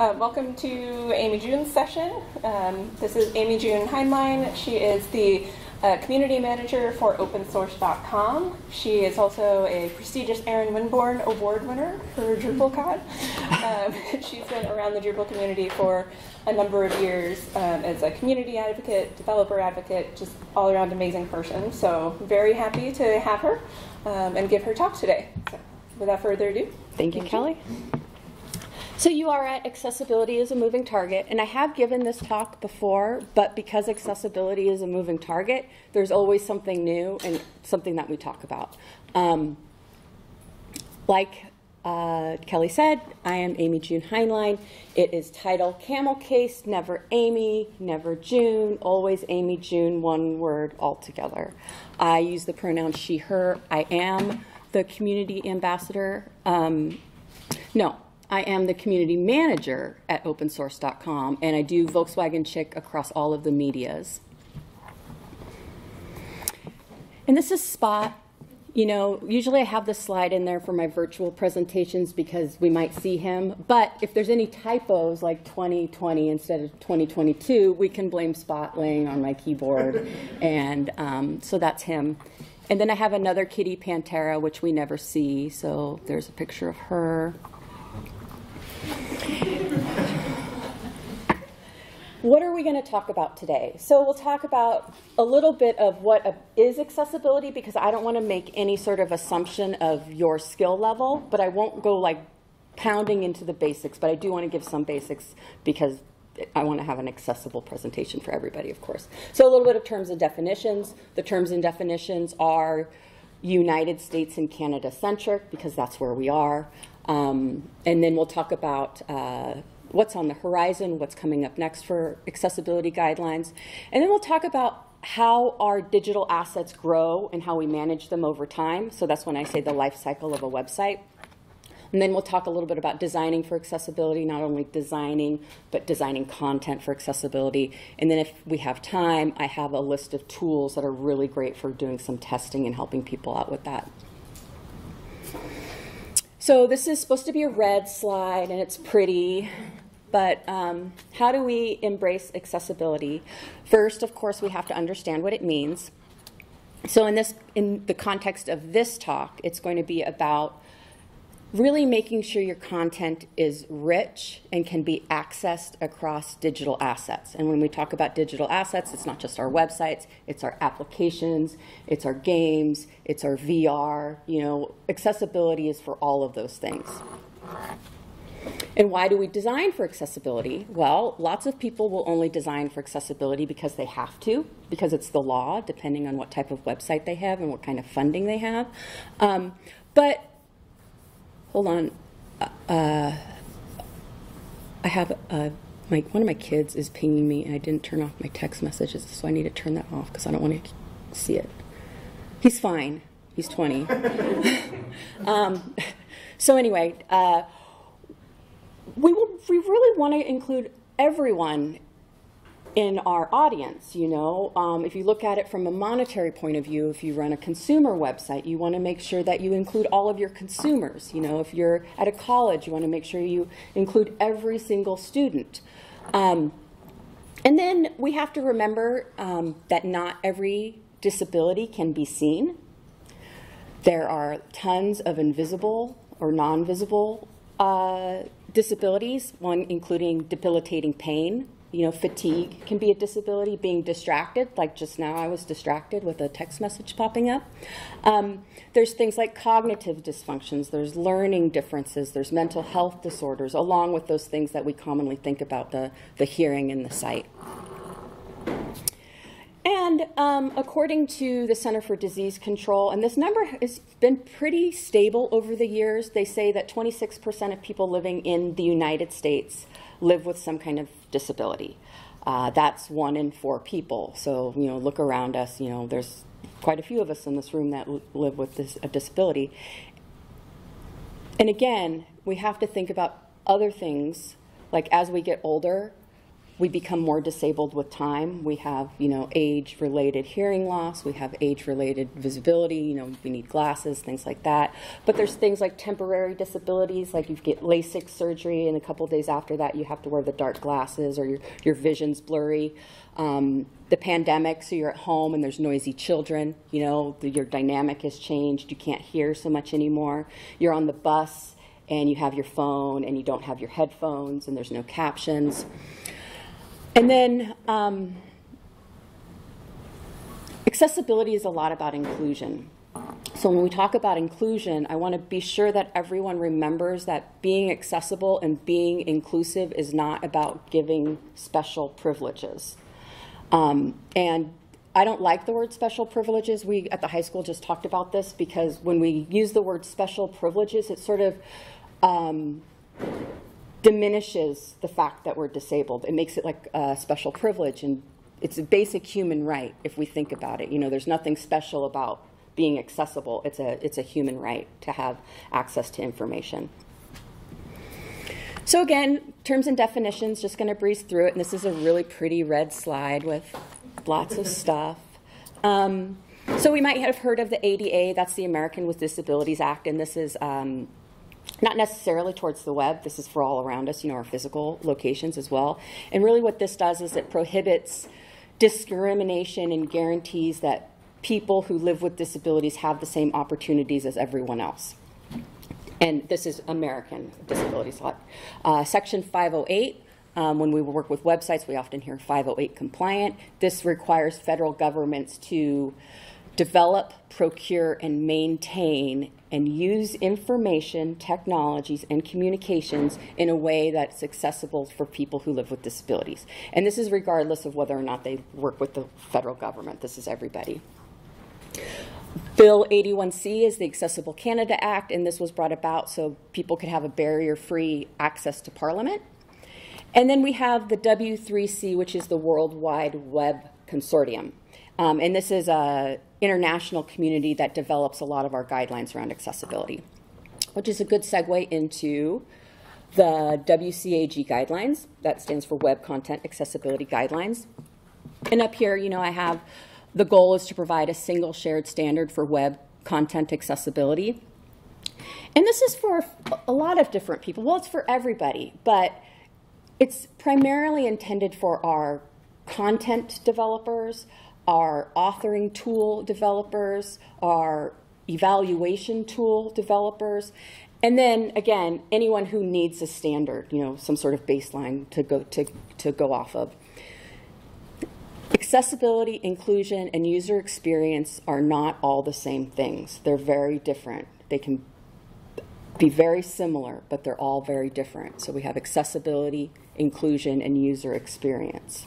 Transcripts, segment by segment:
Welcome to Amy June's session. This is Amy June Hineline. She is the community manager for opensource.com. She is also a prestigious Aaron Winborn award winner for DrupalCon. She's been around the Drupal community for a number of years as a community advocate, developer advocate, just all around amazing person. So very happy to have her and give her talk today. So without further ado. Thank you, Kelly. So you are at Accessibility is a Moving Target, and I have given this talk before, but because accessibility is a moving target, there's always something new and something that we talk about. Like Kelly said, I am Amy June Hineline. It is title Camel Case, never Amy, never June, always Amy June, one word altogether. I use the pronoun she, her. I am the community ambassador. I am the community manager at opensource.com, and I do Volkswagen Chick across all of the medias. And this is Spot. You know, usually I have this slide in there for my virtual presentations because we might see him, but if there's any typos like 2020 instead of 2022, we can blame Spot laying on my keyboard, and so that's him. And then I have another Kitty Pantera, which we never see, so there's a picture of her. What are we going to talk about today? So we'll talk about a little bit of what is accessibility, because I don't want to make any sort of assumption of your skill level, but I won't go like pounding into the basics, but I do want to give some basics because I want to have an accessible presentation for everybody, of course. So a little bit of terms and definitions. The terms and definitions are United States and Canada centric, because that's where we are. And then we'll talk about what's on the horizon, what's coming up next for accessibility guidelines. And then we'll talk about how our digital assets grow and how we manage them over time. So that's when I say the life cycle of a website. And then we'll talk a little bit about designing for accessibility, not only designing, but designing content for accessibility. And then if we have time, I have a list of tools that are really great for doing some testing and helping people out with that. So this is supposed to be a red slide, and it's pretty, but how do we embrace accessibility? First, of course, we have to understand what it means. So in the context of this talk, it's going to be about really making sure your content is rich and can be accessed across digital assets. And when we talk about digital assets, it's not just our websites, it's our applications, it's our games, it's our VR. You know, accessibility is for all of those things. And why do we design for accessibility? Well, lots of people will only design for accessibility because they have to, because it's the law, depending on what type of website they have and what kind of funding they have. But hold on, I have, one of my kids is pinging me and I didn't turn off my text messages, so I need to turn that off because I don't want to see it. He's fine, he's 20. So anyway, we really want to include everyone in our audience, you know. If you look at it from a monetary point of view, if you run a consumer website, you want to make sure that you include all of your consumers. You know, if you're at a college, you want to make sure you include every single student. And then we have to remember that not every disability can be seen. There are tons of invisible or non-visible disabilities, one including debilitating pain. You know, fatigue can be a disability, being distracted, like just now I was distracted with a text message popping up. There's things like cognitive dysfunctions, there's learning differences, there's mental health disorders, along with those things that we commonly think about, the hearing and the sight. And according to the Center for Disease Control, and this number has been pretty stable over the years, they say that 26% of people living in the United States live with some kind of disability. That's 1 in 4 people. So, you know, look around us, you know, there's quite a few of us in this room that live with a disability. And again, we have to think about other things, like as we get older, We become more disabled with time. We have, you know, age-related hearing loss. We have age-related visibility. You know, we need glasses, things like that. But there's things like temporary disabilities, like you get LASIK surgery, and a couple days after that, you have to wear the dark glasses, or your vision's blurry. The pandemic, so you're at home and there's noisy children. You know, your dynamic has changed. You can't hear so much anymore. You're on the bus and you have your phone and you don't have your headphones and there's no captions. And then accessibility is a lot about inclusion. So when we talk about inclusion, I want to be sure that everyone remembers that being accessible and being inclusive is not about giving special privileges. And I don't like the word special privileges. We at the high school just talked about this, because when we use the word special privileges, it sort of diminishes the fact that we're disabled. It makes it like a special privilege, and it's a basic human right if we think about it. You know, there's nothing special about being accessible. It's a human right to have access to information. So again, terms and definitions, just going to breeze through it. And this is a really pretty red slide with lots of stuff. So we might have heard of the ADA. That's the American with Disabilities Act, and this is not necessarily towards the web. This is for all around us, you know, our physical locations as well. And really what this does is it prohibits discrimination and guarantees that people who live with disabilities have the same opportunities as everyone else. And this is American Disabilities Act. Section 508, when we work with websites, we often hear 508 compliant. This requires federal governments to develop, procure, and maintain and use information, technologies, and communications in a way that's accessible for people who live with disabilities. And this is regardless of whether or not they work with the federal government. This is everybody. Bill 81C is the Accessible Canada Act, and this was brought about so people could have a barrier-free access to Parliament. And then we have the W3C, which is the World Wide Web Consortium. And this is an international community that develops a lot of our guidelines around accessibility, which is a good segue into the WCAG guidelines. That stands for Web Content Accessibility Guidelines. And up here, you know, I have the goal is to provide a single shared standard for web content accessibility. And this is for a lot of different people. Well, it's for everybody, but it's primarily intended for our content developers, our authoring tool developers, our evaluation tool developers, and then again, anyone who needs a standard, you know, some sort of baseline to go off of. Accessibility, inclusion, and user experience are not all the same things. They're very different. They can be very similar, but they're all very different. So we have accessibility, inclusion, and user experience.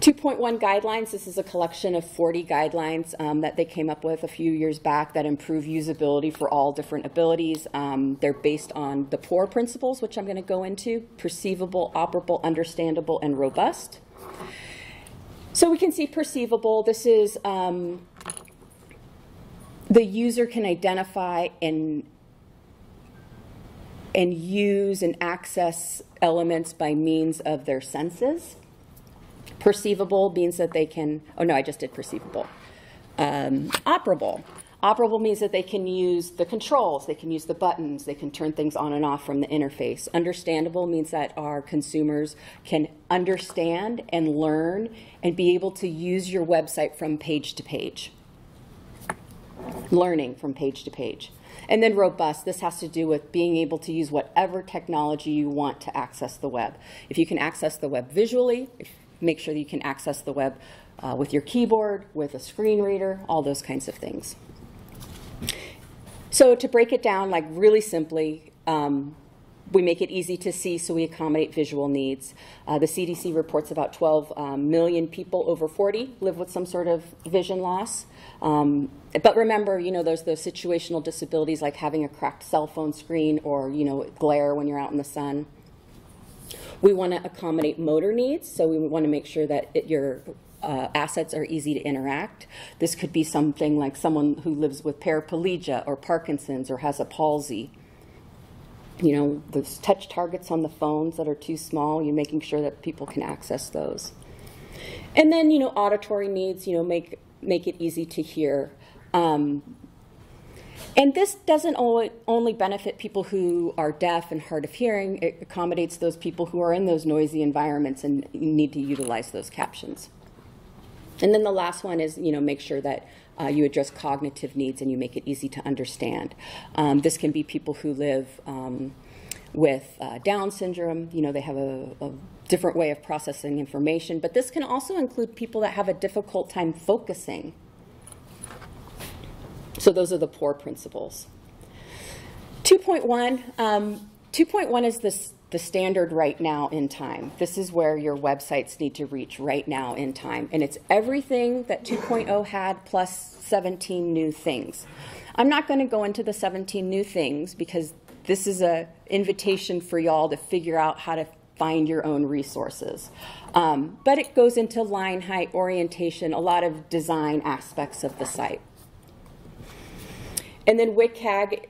2.1 guidelines, this is a collection of 40 guidelines that they came up with a few years back that improve usability for all different abilities. They're based on the POUR principles, which I'm going to go into: perceivable, operable, understandable, and robust. So we can see perceivable. This is the user can identify and use and access elements by means of their senses. Perceivable means that they can, oh no, I just did perceivable. Operable. Operable means that they can use the controls, they can use the buttons, they can turn things on and off from the interface. Understandable means that our consumers can understand and learn and be able to use your website from page to page. Learning from page to page. And then robust, this has to do with being able to use whatever technology you want to access the web. If you can access the web visually, make sure that you can access the web with your keyboard, with a screen reader, all those kinds of things. So to break it down, like really simply, we make it easy to see, so we accommodate visual needs. The CDC reports about 12 million people over 40 live with some sort of vision loss. But remember, you know, there's those situational disabilities like having a cracked cell phone screen or, you know, glare when you're out in the sun. We want to accommodate motor needs, so we want to make sure that your assets are easy to interact. This could be something like someone who lives with paraplegia or Parkinson's or has a palsy. you know, those touch targets on the phones that are too small, you're making sure that people can access those. And then, you know, auditory needs, you know, make it easy to hear. And this doesn't only benefit people who are deaf and hard of hearing, it accommodates those people who are in those noisy environments and need to utilize those captions. And then the last one is, you know, make sure that you address cognitive needs and you make it easy to understand. This can be people who live with Down syndrome, you know, they have a different way of processing information, but this can also include people that have a difficult time focusing. So those are the POUR principles. 2.1, 2.1 is the standard right now in time. This is where your websites need to reach right now in time. And it's everything that 2.0 had plus 17 new things. I'm not going to go into the 17 new things because this is an invitation for y'all to figure out how to find your own resources. But it goes into line height, orientation, a lot of design aspects of the site. And then WCAG,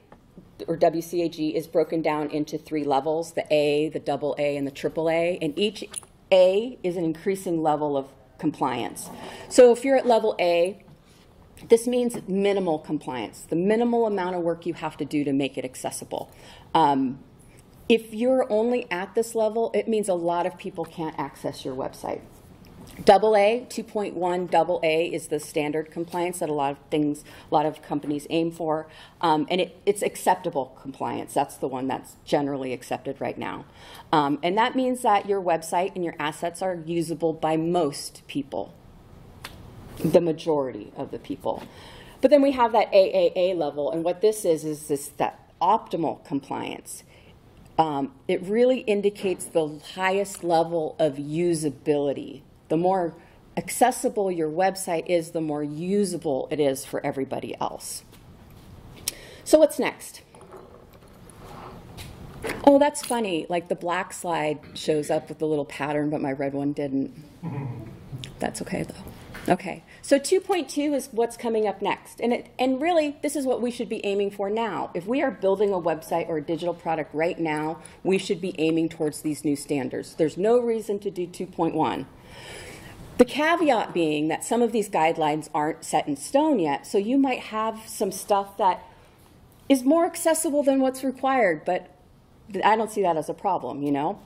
or WCAG, is broken down into 3 levels, the A, the AA, and the AAA. And each A is an increasing level of compliance. So if you're at level A, this means minimal compliance, the minimal amount of work you have to do to make it accessible. If you're only at this level, it means a lot of people can't access your website. AA, 2.1 AA is the standard compliance that a lot of companies aim for. And it's acceptable compliance. That's the one that's generally accepted right now. And that means that your website and your assets are usable by most people, the majority of the people. But then we have that AAA level. And what this is this, that optimal compliance. It really indicates the highest level of usability. The more accessible your website is, the more usable it is for everybody else. So what's next? Oh, that's funny. Like the black slide shows up with the little pattern, but my red one didn't. That's okay though. Okay. So 2.2 is what's coming up next. And really, this is what we should be aiming for now. If we are building a website or a digital product right now, we should be aiming towards these new standards. There's no reason to do 2.1. The caveat being that some of these guidelines aren't set in stone yet, so you might have some stuff that is more accessible than what's required, but I don't see that as a problem, you know?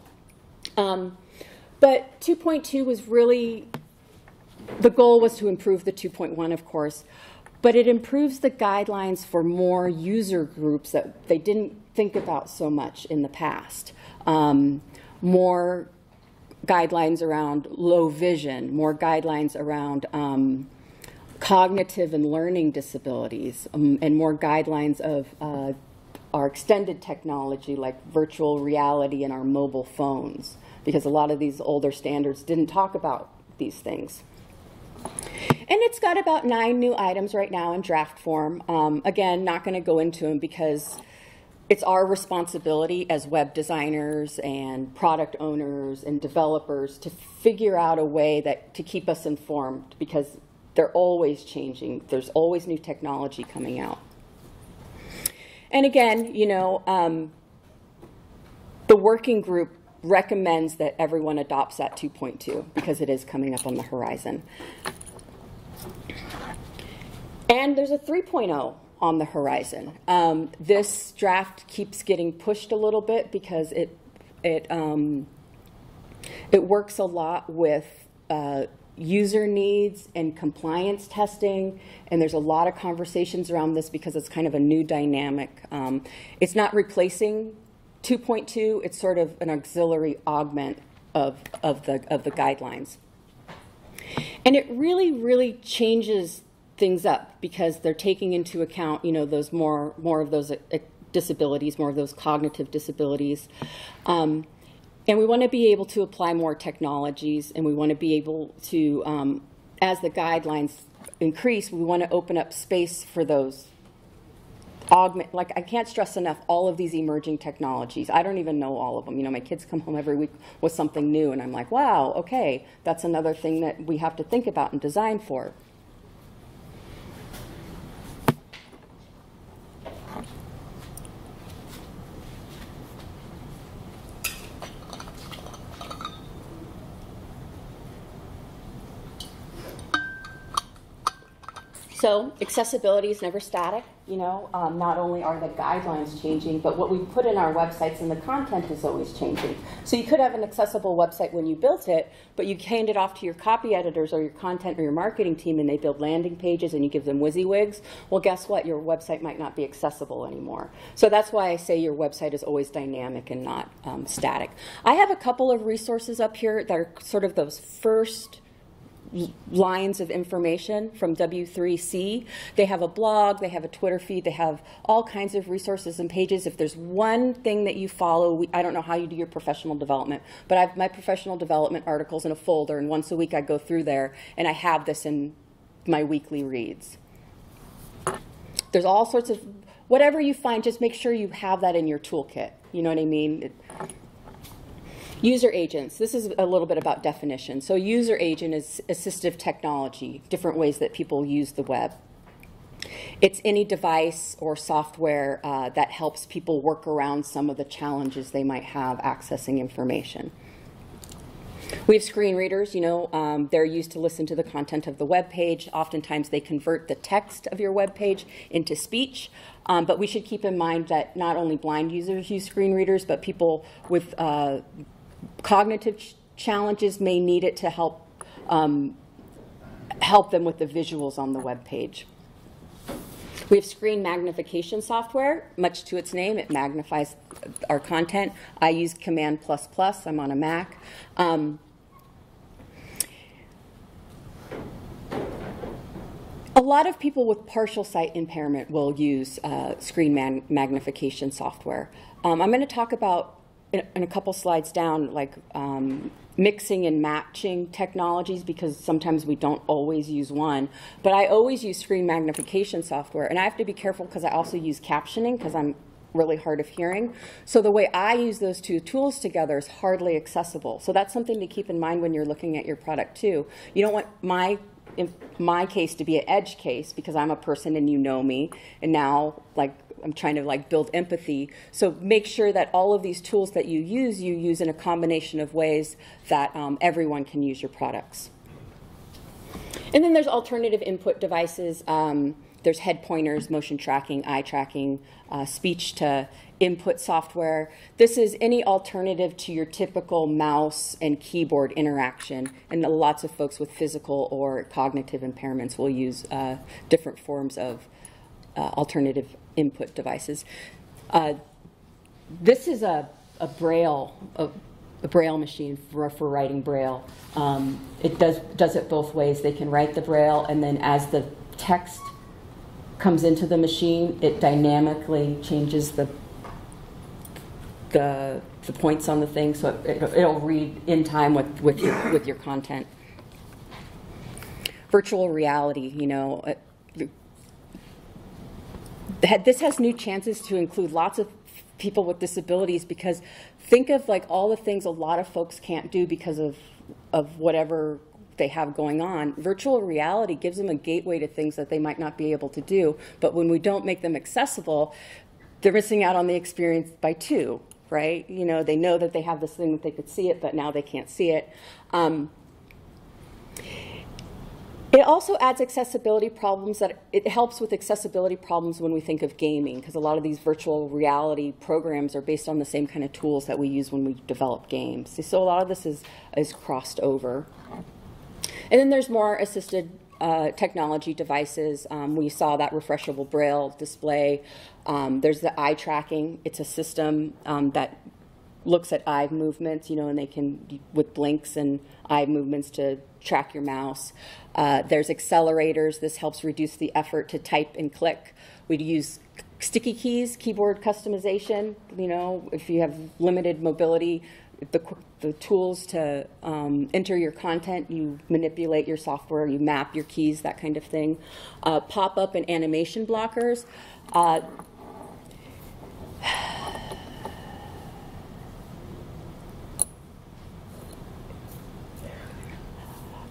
But 2.2 was really, the goal was to improve the 2.1, of course, but it improves the guidelines for more user groups that they didn't think about so much in the past. More guidelines around low vision, more guidelines around cognitive and learning disabilities, and more guidelines of our extended technology like virtual reality and our mobile phones, because a lot of these older standards didn't talk about these things. And it's got about 9 new items right now in draft form. Again, not going to go into them because it's our responsibility as web designers and product owners and developers to figure out a way that to keep us informed, because they're always changing. There's always new technology coming out. And again, you know, the working group recommends that everyone adopts that 2.2 because it is coming up on the horizon. And there's a 3.0. on the horizon. This draft keeps getting pushed a little bit because it works a lot with user needs and compliance testing, and there's a lot of conversations around this because it's kind of a new dynamic. It's not replacing 2.2; it's sort of an auxiliary augment of the guidelines, and it really changes things up because they're taking into account, you know, those more of those disabilities, more of those cognitive disabilities, and we want to be able to apply more technologies, and we want to be able to, as the guidelines increase, we want to open up space for those augment. Like, I can't stress enough all of these emerging technologies. I don't even know all of them. You know, my kids come home every week with something new, and I'm like, wow, okay, that's another thing that we have to think about and design for. So accessibility is never static. You know, not only are the guidelines changing, but what we put in our websites and the content is always changing. So you could have an accessible website when you built it, but you hand it off to your copy editors or your content or your marketing team, and they build landing pages and you give them WYSIWYGs. Well, guess what? Your website might not be accessible anymore. So that's why I say your website is always dynamic and not static. I have a couple of resources up here that are sort of those first lines of information from W3C. They have a blog, they have a Twitter feed, they have all kinds of resources and pages. If there's one thing that you follow, I don't know how you do your professional development, but I have my professional development articles in a folder, and once a week I go through there, and I have this in my weekly reads. There's all sorts of, whatever you find, just make sure you have that in your toolkit. You know what I mean? User agents, this is a little bit about definition. So user agent is assistive technology, different ways that people use the web. It's any device or software that helps people work around some of the challenges they might have accessing information. We have screen readers, you know, they're used to listen to the content of the web page. Oftentimes they convert the text of your web page into speech. But we should keep in mind that not only blind users use screen readers, but people with cognitive challenges may need it to help help them with the visuals on the web page. We have screen magnification software. Much to its name, it magnifies our content. I use Command++. I'm on a Mac. A lot of people with partial sight impairment will use screen magnification software. I'm going to talk about in a couple slides down, like mixing and matching technologies, because sometimes we don't always use one. But I always use screen magnification software, and I have to be careful because I also use captioning because I'm really hard of hearing. So the way I use those two tools together is hardly accessible. So that's something to keep in mind when you're looking at your product too. You don't want my case to be an edge case because I'm a person and you know me, and now like I'm trying to like build empathy. So make sure that all of these tools that you use in a combination of ways that everyone can use your products. And then there's alternative input devices. There's head pointers, motion tracking, eye tracking, speech to input software. This is any alternative to your typical mouse and keyboard interaction. And lots of folks with physical or cognitive impairments will use different forms of alternative input devices. This is a braille machine for writing braille. It does it both ways. They can write the braille, and then as the text comes into the machine, it dynamically changes the points on the thing, so it'll read in time with your content. Virtual reality, you know, this has new chances to include lots of people with disabilities, because think of like all the things a lot of folks can't do because of whatever they have going on. Virtual reality gives them a gateway to things that they might not be able to do, but when we don't make them accessible, they're missing out on the experience by two, right? You know that they have this thing that they could see it, but now they can't see it. It also adds accessibility problems that it helps with accessibility problems when we think of gaming, because a lot of these virtual reality programs are based on the same kind of tools that we use when we develop games. So a lot of this is crossed over. And then there's more assisted technology devices. We saw that refreshable braille display. There's the eye tracking. It's a system that looks at eye movements, you know, and they can, with blinks and eye movements, to track your mouse. There's accelerators. This helps reduce the effort to type and click. We'd use sticky keys, keyboard customization. You know, if you have limited mobility, the tools to enter your content, you manipulate your software, you map your keys, that kind of thing. Pop-up and animation blockers.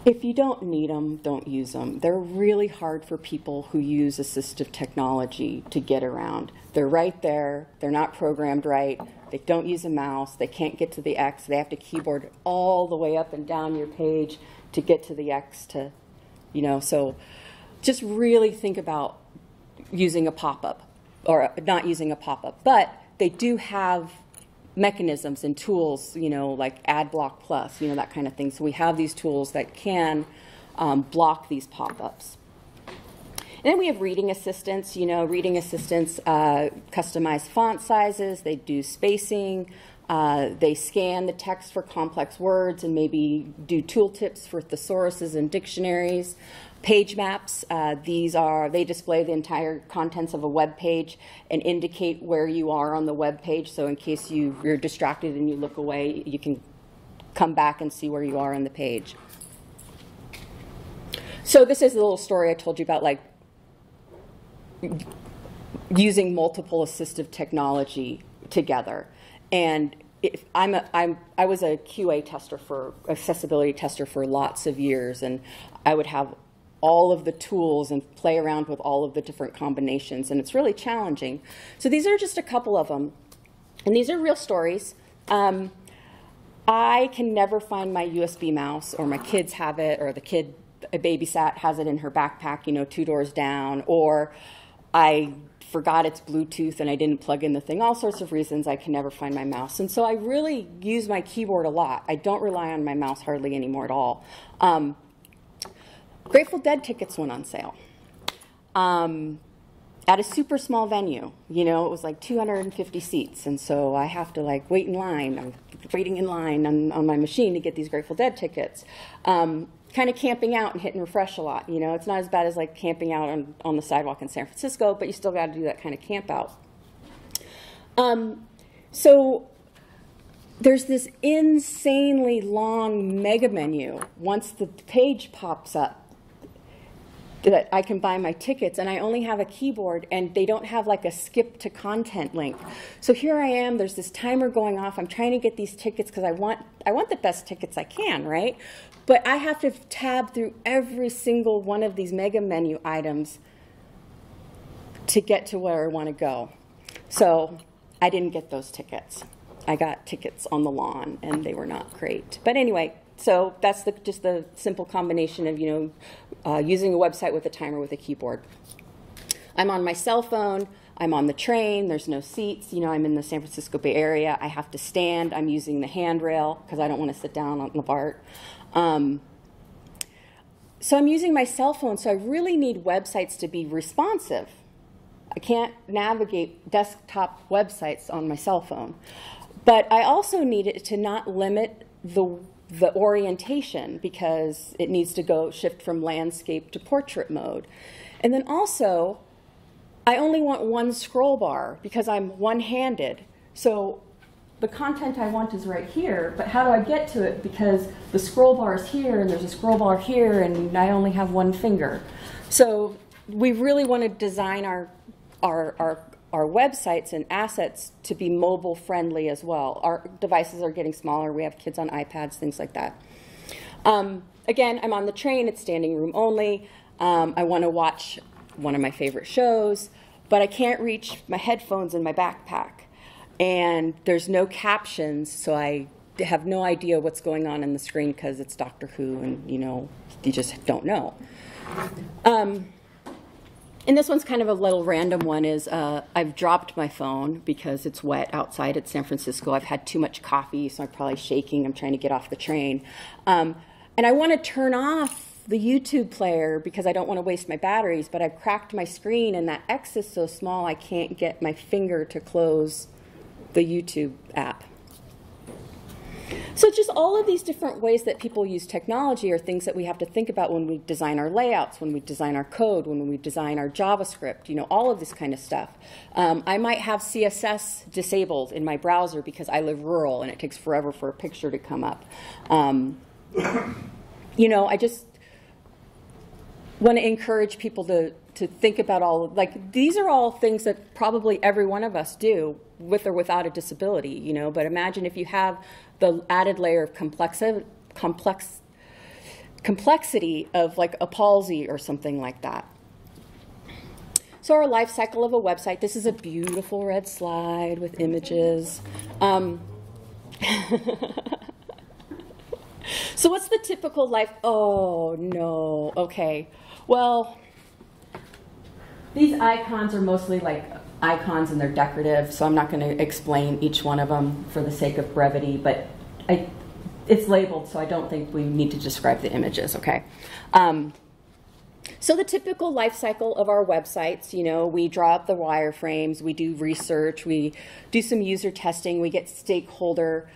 If you don't need them, don't use them. They're really hard for people who use assistive technology to get around. They're right there. They're not programmed right. They don't use a mouse. They can't get to the X. They have to keyboard all the way up and down your page to get to the X to, you know, so just really think about using a pop-up or not using a pop-up. But they do have mechanisms and tools, you know, like AdBlock Plus, you know, that kind of thing. So we have these tools that can block these pop-ups. And then we have reading assistants. You know, reading assistants customize font sizes. They do spacing. They scan the text for complex words and maybe do tooltips for thesauruses and dictionaries. Page maps, they display the entire contents of a web page and indicate where you are on the web page. So in case you're distracted and you look away, you can come back and see where you are on the page. So this is the little story I told you about, like using multiple assistive technology together. And if I was a QA tester for accessibility tester for lots of years, and I would have all of the tools and play around with all of the different combinations, and it's really challenging. So these are just a couple of them, and these are real stories. I can never find my USB mouse, or my kids have it, or the kid I babysat has it in her backpack, you know, 2 doors down, or I forgot it's Bluetooth and I didn't plug in the thing. All sorts of reasons I can never find my mouse, and so I really use my keyboard a lot. I don't rely on my mouse hardly anymore at all. Grateful Dead tickets went on sale at a super small venue. You know, it was like 250 seats, and so I have to like wait in line. I'm waiting in line on my machine to get these Grateful Dead tickets. Kind of camping out and hit and refresh a lot. You know, it's not as bad as like camping out on the sidewalk in San Francisco, but you still got to do that kind of camp out. So there's this insanely long mega menu once the page pops up that I can buy my tickets, and I only have a keyboard, and they don't have like a skip to content link. So here I am, there's this timer going off, I'm trying to get these tickets because I want the best tickets I can, right? But I have to tab through every single one of these mega menu items to get to where I want to go. So I didn't get those tickets. I got tickets on the lawn, and they were not great. But anyway, so that's just the simple combination of, you know, using a website with a timer with a keyboard. I'm on my cell phone. I'm on the train. There's no seats. You know, I'm in the San Francisco Bay Area. I have to stand. I'm using the handrail because I don't want to sit down on the BART. So I'm using my cell phone, so I really need websites to be responsive. I can't navigate desktop websites on my cell phone. But I also need it to not limit the orientation, because it needs to go shift from landscape to portrait mode. And then also, I only want one scroll bar because I'm one-handed. So the content I want is right here, but how do I get to it? Because the scroll bar is here, and there's a scroll bar here, and I only have one finger. So we really want to design our websites and assets to be mobile friendly as well. Our devices are getting smaller. We have kids on iPads, things like that. Again, I'm on the train. It's standing room only. I want to watch one of my favorite shows, but I can't reach my headphones in my backpack. And there's no captions, so I have no idea what's going on in the screen because it's Doctor Who, and, you know, you just don't know. And this one's kind of a little random one is I've dropped my phone because it's wet outside at San Francisco. I've had too much coffee, so I'm probably shaking. I'm trying to get off the train. And I want to turn off the YouTube player because I don't want to waste my batteries, but I've cracked my screen, and that X is so small I can't get my finger to close the YouTube app. So just all of these different ways that people use technology are things that we have to think about when we design our layouts, when we design our code, when we design our JavaScript, you know, all of this kind of stuff. I might have CSS disabled in my browser because I live rural and it takes forever for a picture to come up. You know, I just want to encourage people to think about all, like, these are all things that probably every one of us do with or without a disability, you know, but imagine if you have the added layer of complexity of like a palsy or something like that. So our life cycle of a website, this is a beautiful red slide with images. So what's the typical life? Oh, no, okay. Well, These icons are mostly like icons and they're decorative, so I'm not going to explain each one of them for the sake of brevity, but it's labeled, so I don't think we need to describe the images, okay? So the typical life cycle of our websites, you know, we draw up the wireframes, we do research, we do some user testing, we get stakeholder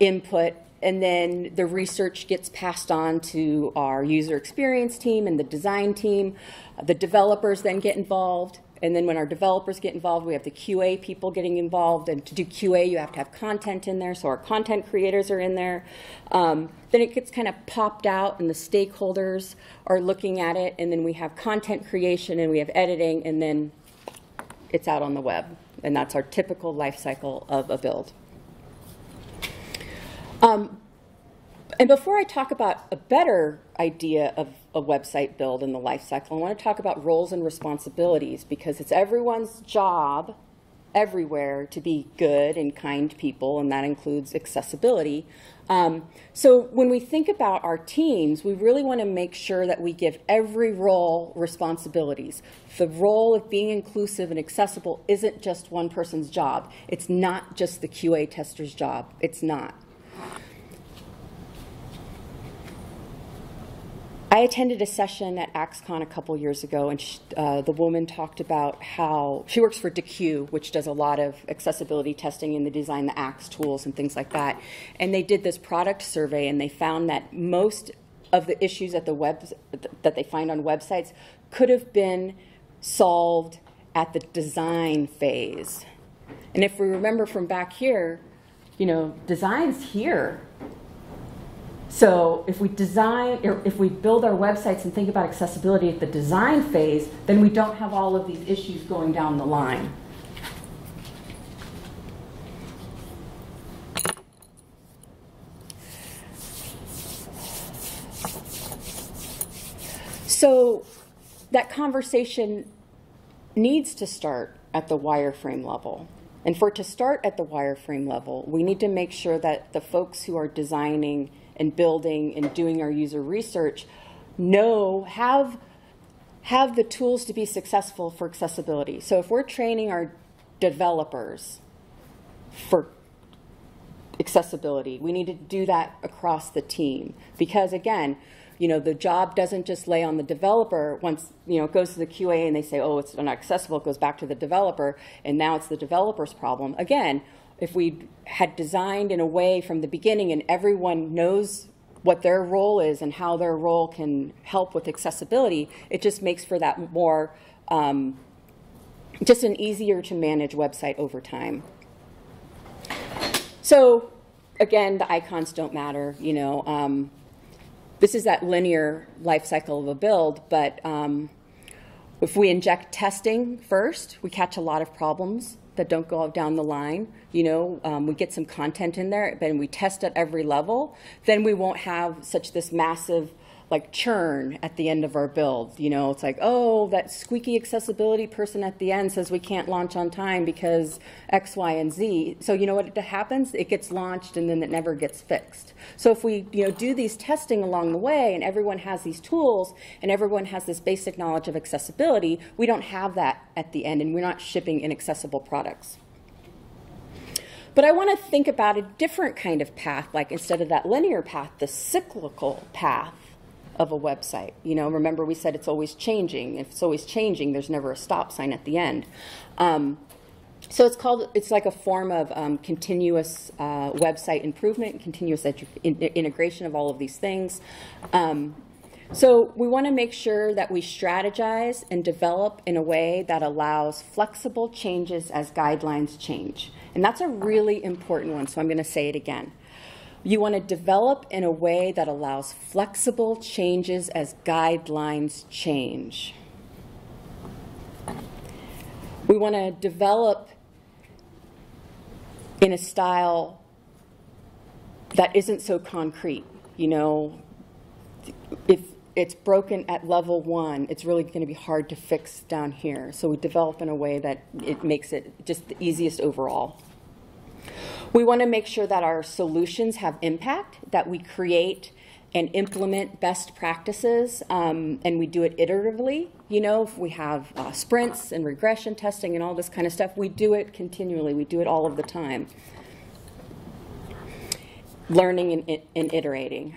input, and then the research gets passed on to our user experience team and the design team. The developers then get involved. And then when our developers get involved, we have the QA people getting involved. And to do QA, you have to have content in there. So our content creators are in there. Then it gets kind of popped out, and the stakeholders are looking at it. And then we have content creation, and we have editing, and then it's out on the web. And that's our typical life cycle of a build. And before I talk about a better idea of a website build in the life cycle, I want to talk about roles and responsibilities, because it's everyone's job everywhere to be good and kind people, and that includes accessibility. So when we think about our teams, we really want to make sure that we give every role responsibilities. The role of being inclusive and accessible isn't just one person's job. It's not just the QA tester's job. It's not. I attended a session at AxeCon a couple years ago, and the woman talked about how she works for Deque, which does a lot of accessibility testing in the design, the Axe tools and things like that. And they did this product survey, and they found that most of the issues at the web that they find on websites could have been solved at the design phase. And if we remember from back here, you know, design's here. So if we design, or if we build our websites and think about accessibility at the design phase, then we don't have all of these issues going down the line. So that conversation needs to start at the wireframe level. And for it to start at the wireframe level, we need to make sure that the folks who are designing and building and doing our user research know, have the tools to be successful for accessibility. So if we're training our developers for accessibility, we need to do that across the team, because again, you know, the job doesn't just lay on the developer. Once, you know, it goes to the QA and they say, oh, it's not accessible, it goes back to the developer, and now it's the developer's problem again. If we had designed in a way from the beginning and everyone knows what their role is and how their role can help with accessibility, it just makes for that more, just an easier to manage website over time. So again, the icons don't matter, you know. This is that linear life cycle of a build, but if we inject testing first, we catch a lot of problems that don't go down the line. You know, we get some content in there, then we test at every level, then we won't have such this massive like churn at the end of our build. You know, it's like, oh, that squeaky accessibility person at the end says we can't launch on time because X, Y, and Z. So you know what happens? It gets launched and then it never gets fixed. So if we, you know, do these testing along the way and everyone has these tools and everyone has this basic knowledge of accessibility, we don't have that at the end, and we're not shipping inaccessible products. But I want to think about a different kind of path, like instead of that linear path, the cyclical path of a website. You know, remember we said it's always changing. If it's always changing, there's never a stop sign at the end. So it's called, it's like a form of continuous website improvement, continuous integration of all of these things. So we want to make sure that we strategize and develop in a way that allows flexible changes as guidelines change. And that's a really important one, so I'm going to say it again. You want to develop in a way that allows flexible changes as guidelines change. We want to develop in a style that isn't so concrete. You know, if it's broken at level one, it's really going to be hard to fix down here. So we develop in a way that it makes it just the easiest overall. We want to make sure that our solutions have impact, that we create and implement best practices, and we do it iteratively. You know, if we have sprints and regression testing and all this kind of stuff, we do it continually. We do it all of the time. Learning and iterating.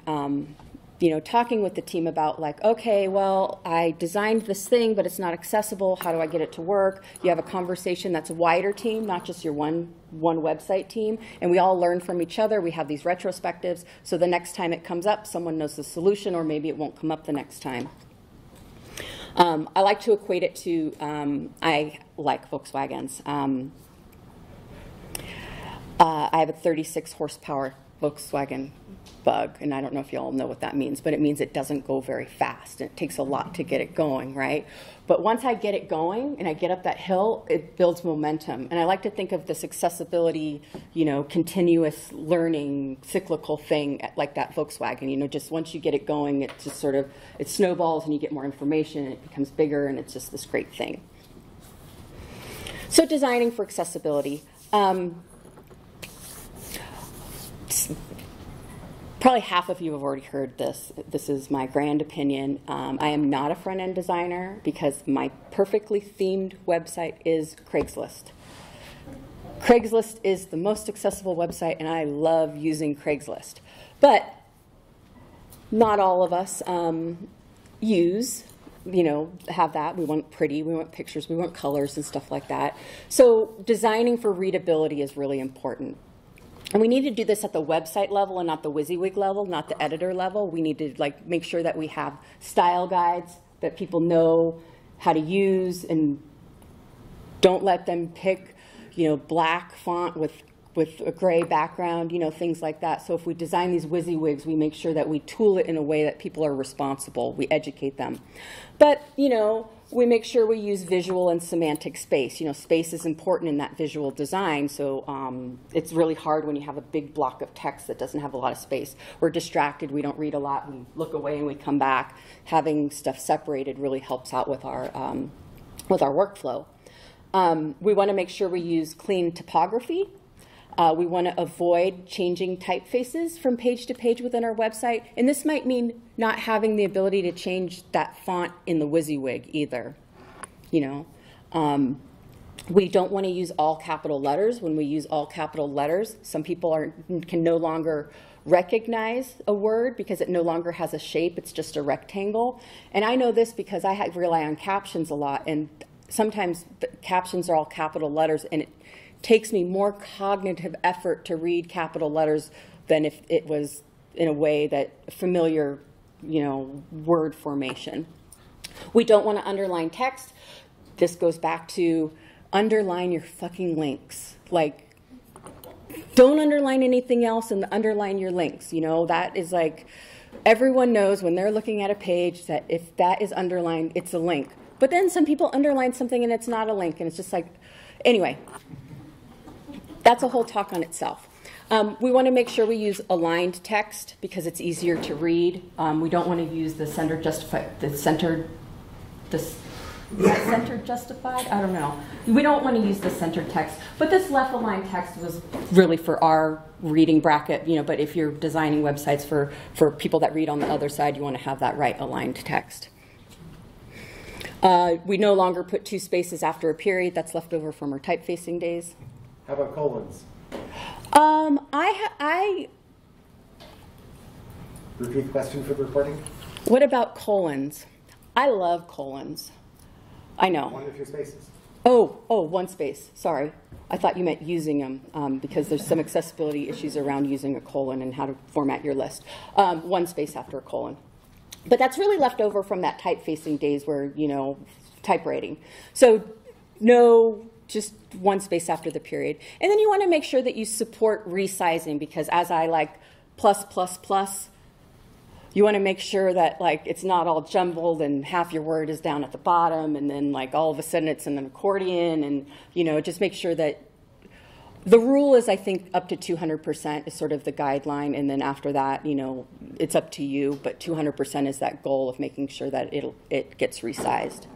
You know, talking with the team about like, okay, well, I designed this thing, but it's not accessible. How do I get it to work? You have a conversation that's a wider team, not just your one website team. And we all learn from each other. We have these retrospectives. So the next time it comes up, someone knows the solution, or maybe it won't come up the next time. I like to equate it to, I like Volkswagens. I have a 36 horsepower Volkswagen Bug, and I don't know if you all know what that means, but it means it doesn't go very fast. It takes a lot to get it going, right? But once I get it going and I get up that hill, it builds momentum. And I like to think of this accessibility, you know, continuous learning, cyclical thing like that Volkswagen. You know, just once you get it going, it just sort of, it snowballs and you get more information and it becomes bigger and it's just this great thing. So designing for accessibility. Probably half of you have already heard this. This is my grand opinion. I am not a front-end designer because my perfectly themed website is Craigslist. Craigslist is the most accessible website, and I love using Craigslist. But not all of us use, you know, have that. We want pretty, we want pictures, we want colors and stuff like that. So designing for readability is really important. And we need to do this at the website level and not the WYSIWYG level, not the editor level. We need to like make sure that we have style guides that people know how to use, and don't let them pick, you know, black font with a gray background, you know, things like that. So if we design these WYSIWYGs, we make sure that we tool it in a way that people are responsible. We educate them. But, you know, we make sure we use visual and semantic space. You know, space is important in that visual design, so it's really hard when you have a big block of text that doesn't have a lot of space. We're distracted, we don't read a lot, we look away and we come back. Having stuff separated really helps out with our workflow. We want to make sure we use clean typography. We want to avoid changing typefaces from page to page within our website. And this might mean not having the ability to change that font in the WYSIWYG either. You know, we don't want to use all capital letters. When we use all capital letters, some people can no longer recognize a word because it no longer has a shape. It's just a rectangle. And I know this because I rely on captions a lot. And sometimes the captions are all capital letters, and it takes me more cognitive effort to read capital letters than if it was in a way that familiar, you know, word formation. We don't want to underline text. This goes back to underline your fucking links. Like, don't underline anything else and underline your links. You know, that is like, everyone knows when they're looking at a page that if that is underlined, it's a link. But then some people underline something and it's not a link, and it's just like, anyway. That's a whole talk on itself. We want to make sure we use aligned text because it's easier to read. We don't want to use the center justified. I don't know. We don't want to use the center text. But this left aligned text was really for our reading bracket. You know, but if you're designing websites for people that read on the other side, you want to have that right aligned text. We no longer put two spaces after a period. That's left over from our typefacing days. How about colons? Repeat question for the reporting. What about colons? I love colons. I know. One of your spaces. Oh, one space. Sorry. I thought you meant using them because there's some accessibility issues around using a colon and how to format your list. One space after a colon. But that's really left over from that typefacing days where, you know, typewriting. So no, just one space after the period. And then you want to make sure that you support resizing because as I like +++, you want to make sure that like it's not all jumbled and half your word is down at the bottom and then like all of a sudden it's in an accordion, and you know, just make sure that the rule is, I think, up to 200% is sort of the guideline, and then after that, you know, it's up to you, but 200% is that goal of making sure that it gets resized.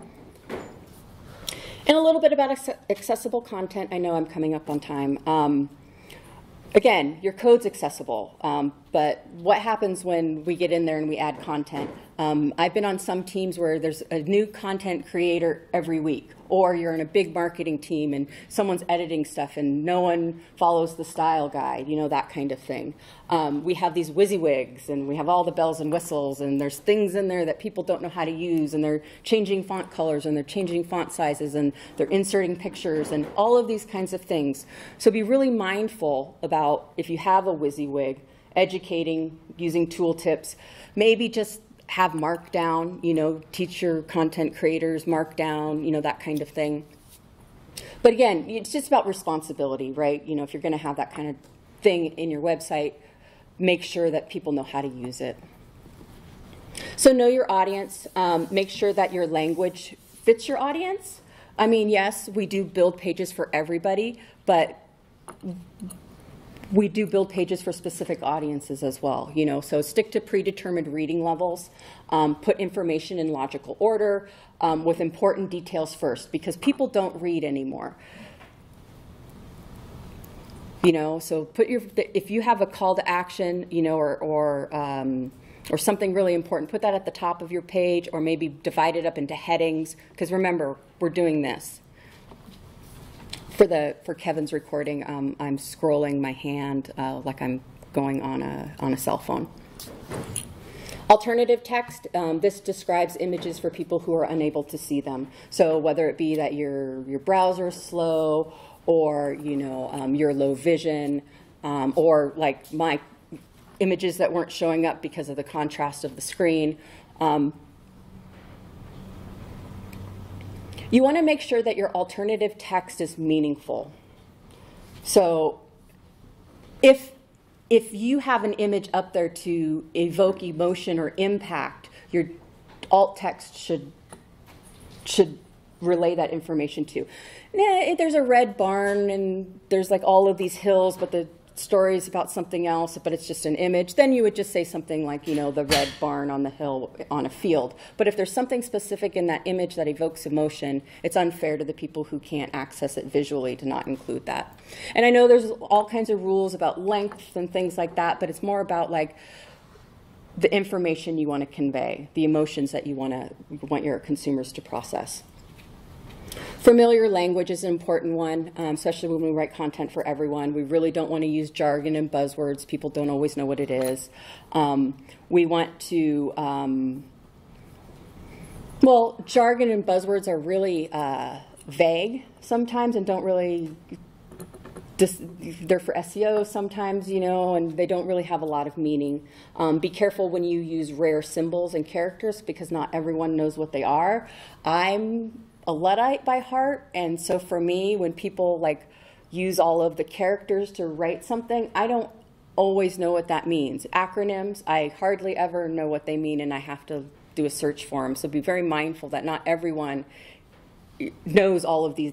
And a little bit about accessible content. I know I'm coming up on time. Again, your code's accessible. But what happens when we get in there and we add content? I've been on some teams where there's a new content creator every week, or you're in a big marketing team and someone's editing stuff and no one follows the style guide, you know, that kind of thing. We have these WYSIWYGs and we have all the bells and whistles, and there's things in there that people don't know how to use, and they're changing font colors and they're changing font sizes and they're inserting pictures and all of these kinds of things. So be really mindful about, if you have a WYSIWYG, educating, using tooltips, maybe just have markdown, you know, teach your content creators markdown, you know, that kind of thing. But again, it's just about responsibility, right? You know, if you're going to have that kind of thing in your website, make sure that people know how to use it. So know your audience. Make sure that your language fits your audience. I mean, yes, we do build pages for everybody, but we do build pages for specific audiences as well, you know, so stick to predetermined reading levels, put information in logical order, with important details first, because people don't read anymore. You know, so put your, if you have a call to action, you know, or something really important, put that at the top of your page, or maybe divide it up into headings, because remember, we're doing this. For Kevin's recording, I'm scrolling my hand like I'm going on a cell phone. Alternative text, this describes images for people who are unable to see them. So whether it be that your browser is slow, or you know, you're low vision, or like my images that weren't showing up because of the contrast of the screen. You want to make sure that your alternative text is meaningful. So if you have an image up there to evoke emotion or impact, your alt text should relay that information to. Yeah, there's a red barn and there's like all of these hills, but the story is about something else, but it's just an image. Then you would just say something like, you know, the red barn on the hill on a field. But if there's something specific in that image that evokes emotion, it's unfair to the people who can't access it visually to not include that. And I know there's all kinds of rules about length and things like that, but it's more about like the information you want to convey, the emotions that you want your consumers to process. Familiar language is an important one, especially when we write content for everyone. We really don't want to use jargon and buzzwords. People don't always know what it is. We want to, well, jargon and buzzwords are really vague sometimes and don't really, they're for SEO sometimes, you know, and they don't really have a lot of meaning. Be careful when you use rare symbols and characters, because not everyone knows what they are. I'm a Luddite by heart, and so for me, when people like use all of the characters to write something, I don't always know what that means. Acronyms, I hardly ever know what they mean, and I have to do a search for them. So be very mindful that not everyone knows all of the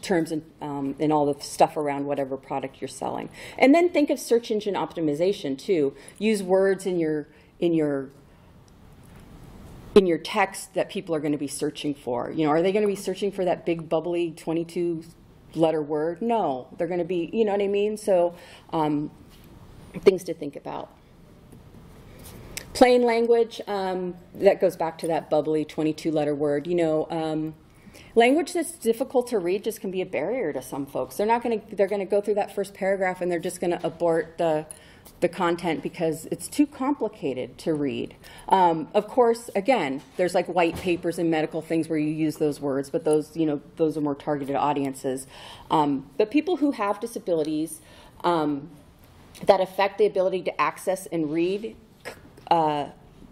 terms and all the stuff around whatever product you're selling. And then think of search engine optimization too. Use words in your text that people are going to be searching for. You know, are they going to be searching for that big bubbly 22-letter word? No, they're going to be, you know what I mean? So things to think about. Plain language, that goes back to that bubbly 22-letter word. You know, language that's difficult to read just can be a barrier to some folks. They're going to go through that first paragraph and they're just going to abort the content because it's too complicated to read. Of course, again, there's like white papers and medical things where you use those words, but those, you know, those are more targeted audiences. But people who have disabilities that affect the ability to access and read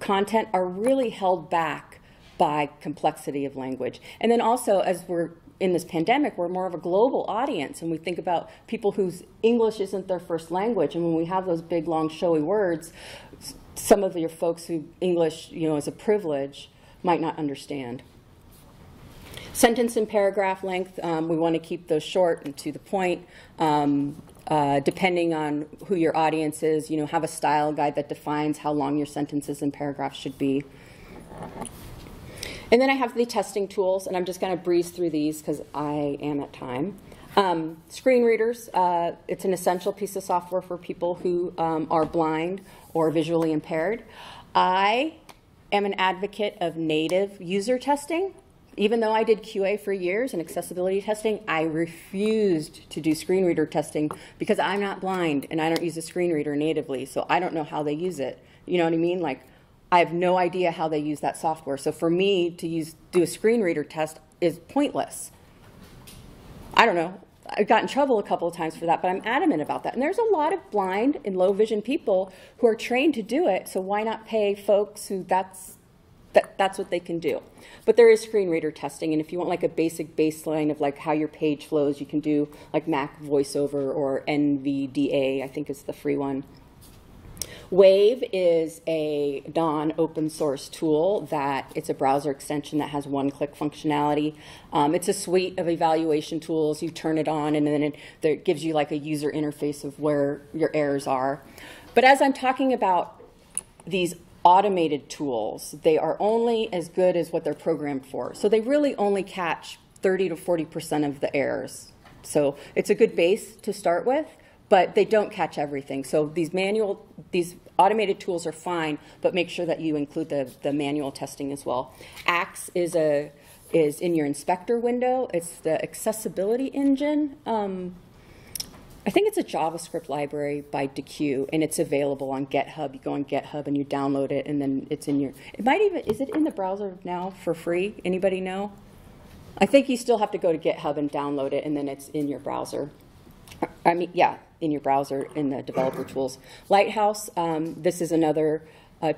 content are really held back by complexity of language. And then also, as we're in this pandemic, we're more of a global audience, and we think about people whose English isn't their first language, and when we have those big, long, showy words, some of your folks who English, you know, is a privilege might not understand. Sentence and paragraph length, we want to keep those short and to the point. Depending on who your audience is, you know, have a style guide that defines how long your sentences and paragraphs should be. And then I have the testing tools, and I'm just going to breeze through these because I am at time. Screen readers, it's an essential piece of software for people who are blind or visually impaired. I am an advocate of native user testing. Even though I did QA for years and accessibility testing, I refused to do screen reader testing because I'm not blind and I don't use a screen reader natively, so I don't know how they use it. You know what I mean? Like, I have no idea how they use that software. So for me to do a screen reader test is pointless. I don't know. I got in trouble a couple of times for that, but I'm adamant about that. And there's a lot of blind and low vision people who are trained to do it, so why not pay folks who that's what they can do. But there is screen reader testing, and if you want like a basic baseline of like how your page flows, you can do like Mac VoiceOver or NVDA, I think is the free one. Wave is a non-open source tool that it's a browser extension that has one-click functionality. It's a suite of evaluation tools. You turn it on and then it gives you like a user interface of where your errors are. But as I'm talking about these automated tools, they are only as good as what they're programmed for. So they really only catch 30 to 40% of the errors. So it's a good base to start with, but they don't catch everything. So these automated tools are fine, but make sure that you include the manual testing as well. Axe is in your inspector window. It's the accessibility engine. I think it's a JavaScript library by Deque, and it's available on GitHub. You go on GitHub and you download it, and then it's in your, it might even, is it in the browser now for free? Anybody know? I think you still have to go to GitHub and download it, and then it's in your browser. I mean, yeah, in your browser, in the developer tools. Lighthouse, this is another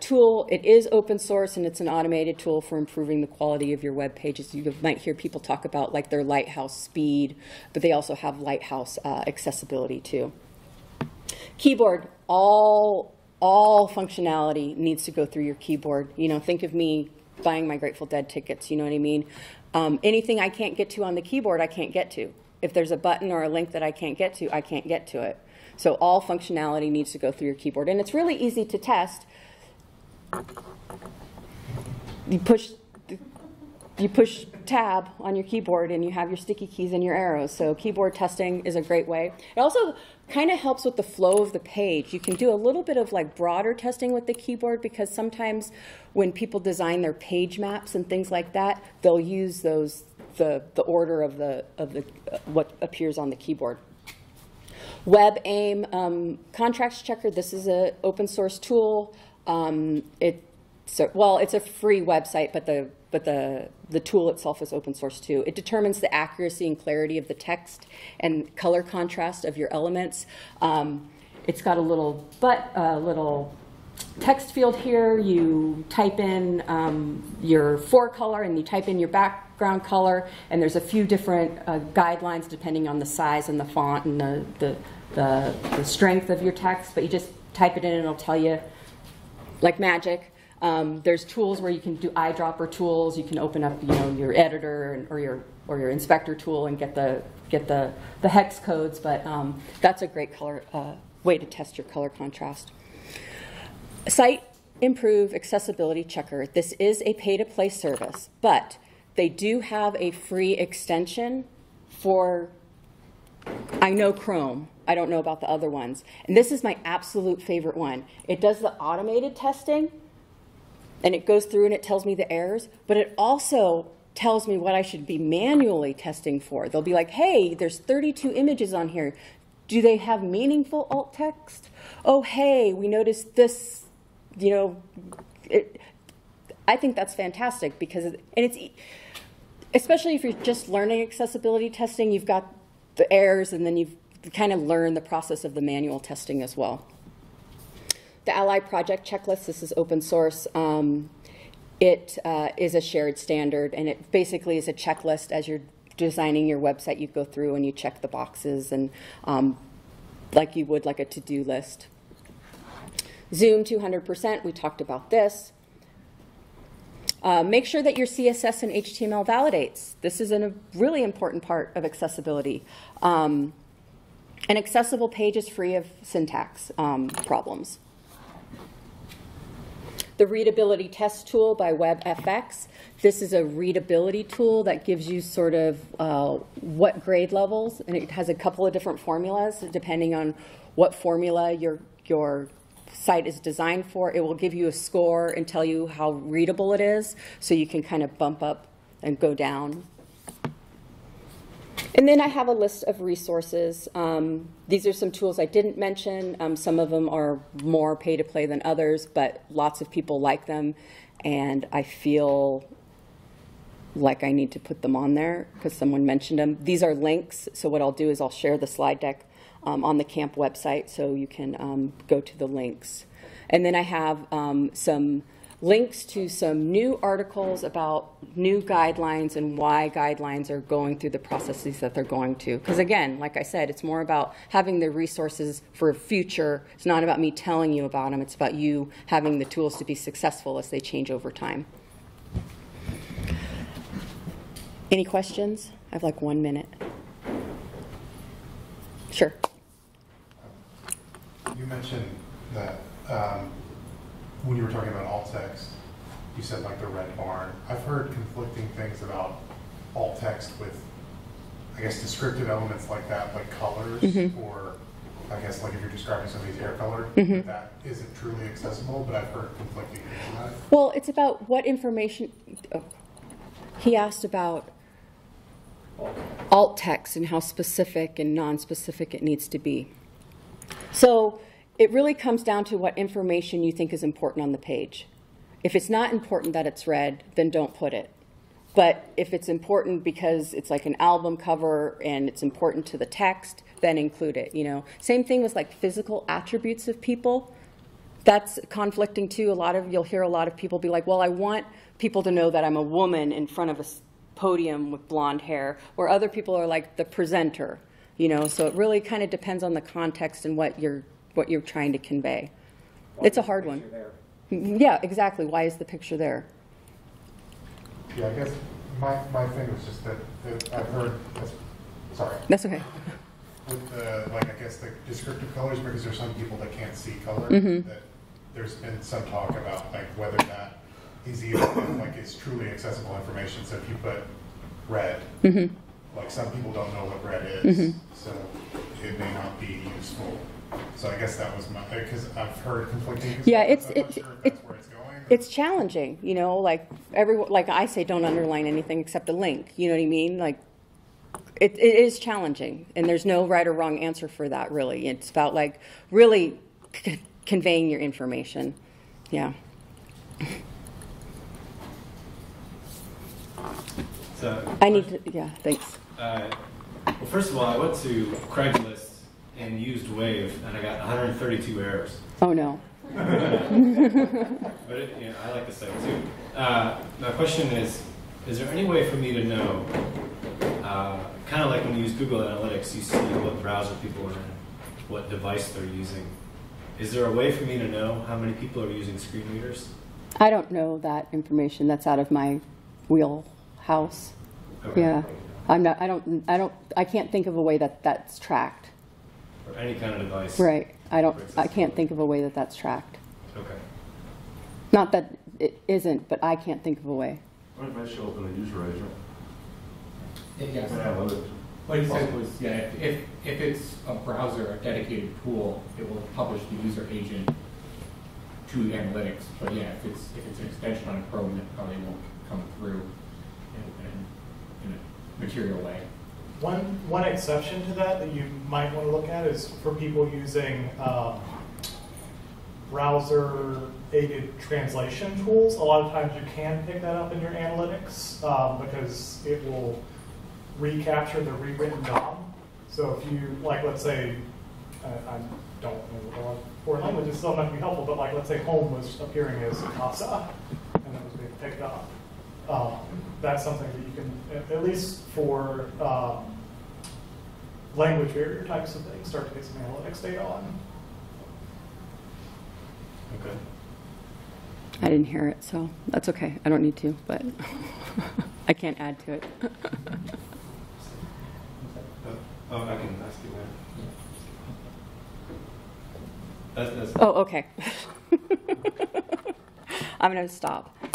tool. It is open source, and it's an automated tool for improving the quality of your web pages. You might hear people talk about like their Lighthouse speed, but they also have Lighthouse accessibility too. Keyboard, all functionality needs to go through your keyboard. You know, think of me buying my Grateful Dead tickets, you know what I mean? Anything I can't get to on the keyboard, I can't get to. If there's a button or a link that I can't get to it. So all functionality needs to go through your keyboard. And it's really easy to test. You push tab on your keyboard and you have your sticky keys and your arrows. So keyboard testing is a great way. It also kind of helps with the flow of the page. You can do a little bit of like broader testing with the keyboard because sometimes when people design their page maps and things like that, they'll use those the order of what appears on the keyboard. WebAIM contracts checker. This is an open source tool. It's a free website, but the tool itself is open source too. It determines the accuracy and clarity of the text and color contrast of your elements. It's got a little text field here. You type in your color and you type in your background color, and there's a few different guidelines depending on the size and the font and the strength of your text, but you just type it in and it'll tell you like magic. There's tools where you can do eyedropper tools. You can open up, you know, your editor or your inspector tool and get the hex codes. But that's a great way to test your color contrast. Site Improve Accessibility Checker. This is a pay-to-play service, but they do have a free extension for, I know, Chrome. I don't know about the other ones. And this is my absolute favorite one. It does the automated testing, and it goes through and it tells me the errors, but it also tells me what I should be manually testing for. They'll be like, hey, there's 32 images on here. Do they have meaningful alt text? Oh, hey, we noticed this, you know. I think that's fantastic because, and it's, especially if you're just learning accessibility testing, you've got the errors and then you've kind of learned the process of the manual testing as well. The Ally Project Checklist, this is open source. It is a shared standard, and it basically is a checklist. As you're designing your website, you go through and you check the boxes, and like you would like a to-do list. Zoom 200%, we talked about this. Make sure that your CSS and HTML validates. This is a really important part of accessibility. An accessible page is free of syntax problems. The readability test tool by WebFX. This is a readability tool that gives you sort of what grade levels, and it has a couple of different formulas depending on what formula your site is designed for. It will give you a score and tell you how readable it is, so you can kind of bump up and go down. And then I have a list of resources. These are some tools I didn't mention. Some of them are more pay-to-play than others, but lots of people like them, and I feel like I need to put them on there because someone mentioned them. These are links, so what I'll do is I'll share the slide deck on the camp website so you can go to the links. And then I have some links to some new articles about new guidelines and why guidelines are going through the processes that they're going to. Because again, like I said, it's more about having the resources for future. It's not about me telling you about them. It's about you having the tools to be successful as they change over time. Any questions? I have like 1 minute. Sure. You mentioned that when you were talking about alt text, you said like the red barn. I've heard conflicting things about alt text with, I guess, descriptive elements like that, like colors, mm-hmm. or I guess like if you're describing somebody's hair color, mm-hmm. that isn't truly accessible, but I've heard conflicting things about it. Well, it's about what information, oh, he asked about alt text and how specific and non-specific it needs to be. So it really comes down to what information you think is important on the page. If it's not important that it's read, then don't put it. But if it's important because it's like an album cover and it's important to the text, then include it, you know. Same thing with like physical attributes of people. That's conflicting too. You'll hear a lot of people be like, well, I want people to know that I'm a woman in front of a podium with blonde hair, where other people are like the presenter, you know. So it really kind of depends on the context and what you're trying to convey. It's a hard one. Yeah, exactly. Why is the picture there? Yeah, I guess my thing was just that I've heard, sorry. That's okay. With the, like, I guess the descriptive colors, because there's some people that can't see color, mm-hmm. that there's been some talk about like whether that is even like it's truly accessible information. So if you put red, mm-hmm. like some people don't know what red is, mm-hmm. so it may not be useful. So I guess that was my, because I've heard conflicting. Yeah, it's challenging, you know, like everyone, like I say, don't underline anything except a link, you know what I mean? Like it is challenging, and there's no right or wrong answer for that, really. It's about like really conveying your information. Yeah. So I need to, yeah, thanks. Well, first of all, I went to Craigslist and used Wave, and I got 132 errors. Oh no. But it, you know, I like the site too. My question is there any way for me to know, kind of like when you use Google Analytics, you see what browser people are in, what device they're using. Is there a way for me to know how many people are using screen readers? I don't know that information. That's out of my wheelhouse. Okay. Yeah, I'm not. I can't think of a way that that's tracked. Or any kind of device. Right. I can't think of a way that that's tracked. Okay. Not that it isn't, but I can't think of a way. What if I show up in the user agent? Yes. What he said was, yeah, if it's a browser, a dedicated tool, it will publish the user agent to analytics. But yeah, if it's an extension on Chrome, it probably won't come through in a material way. One exception to that you might want to look at is for people using browser-aided translation tools. A lot of times you can pick that up in your analytics because it will recapture the rewritten DOM. So if you, like, let's say, I don't know what foreign languages, so it might be helpful, but like, let's say home was appearing as casa, and that was being picked up. That's something that you can, at least for language barrier types of things, start to get some analytics data on. Okay. I didn't hear it, so that's okay. I don't need to, but I can't add to it. Oh, I can ask you that. That's, oh, okay. I'm going to stop.